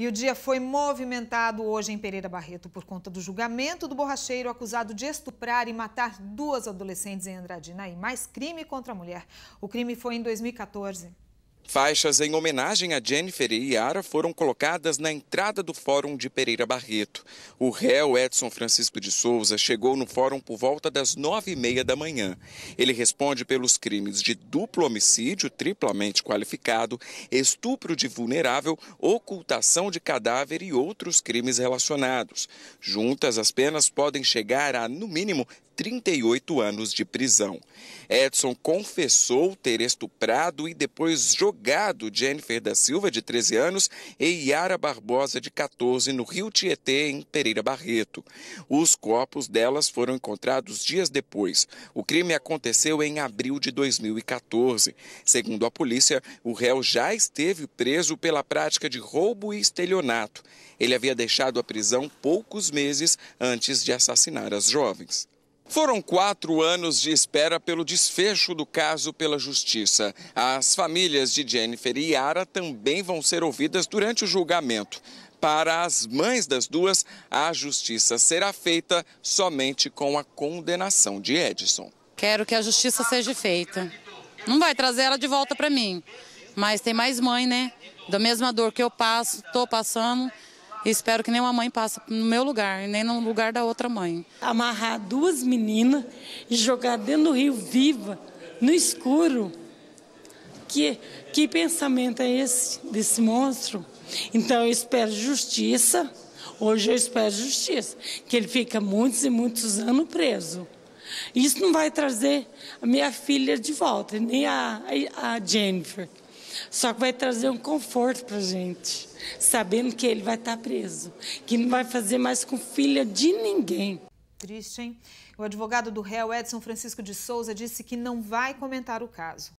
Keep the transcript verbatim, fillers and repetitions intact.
E o dia foi movimentado hoje em Pereira Barreto por conta do julgamento do borracheiro acusado de estuprar e matar duas adolescentes em Andradina e mais crime contra a mulher. O crime foi em dois mil e quatorze. Faixas em homenagem a Jennifer e Yara foram colocadas na entrada do fórum de Pereira Barreto. O réu Edson Francisco de Souza chegou no fórum por volta das nove e meia da manhã. Ele responde pelos crimes de duplo homicídio triplamente qualificado, estupro de vulnerável, ocultação de cadáver e outros crimes relacionados. Juntas, as penas podem chegar a, no mínimo, trinta e oito anos de prisão. Edson confessou ter estuprado e depois jogado Jennifer da Silva, de treze anos, e Yara Barbosa, de quatorze, no Rio Tietê, em Pereira Barreto. Os corpos delas foram encontrados dias depois. O crime aconteceu em abril de dois mil e quatorze. Segundo a polícia, o réu já esteve preso pela prática de roubo e estelionato. Ele havia deixado a prisão poucos meses antes de assassinar as jovens. Foram quatro anos de espera pelo desfecho do caso pela Justiça. As famílias de Jennifer e Yara também vão ser ouvidas durante o julgamento. Para as mães das duas, a Justiça será feita somente com a condenação de Edson. Quero que a Justiça seja feita. Não vai trazer ela de volta para mim, mas tem mais mãe, né? Da mesma dor que eu passo, estou passando. Espero que nenhuma mãe passe no meu lugar, nem no lugar da outra mãe. Amarrar duas meninas e jogar dentro do rio viva, no escuro. Que, que pensamento é esse, desse monstro? Então eu espero justiça, hoje eu espero justiça, que ele fica muitos e muitos anos preso. Isso não vai trazer a minha filha de volta, nem a, a Jennifer. Só que vai trazer um conforto para a gente, sabendo que ele vai estar preso, que não vai fazer mais com filha de ninguém. Triste, hein? O advogado do réu, Edson Francisco de Souza, disse que não vai comentar o caso.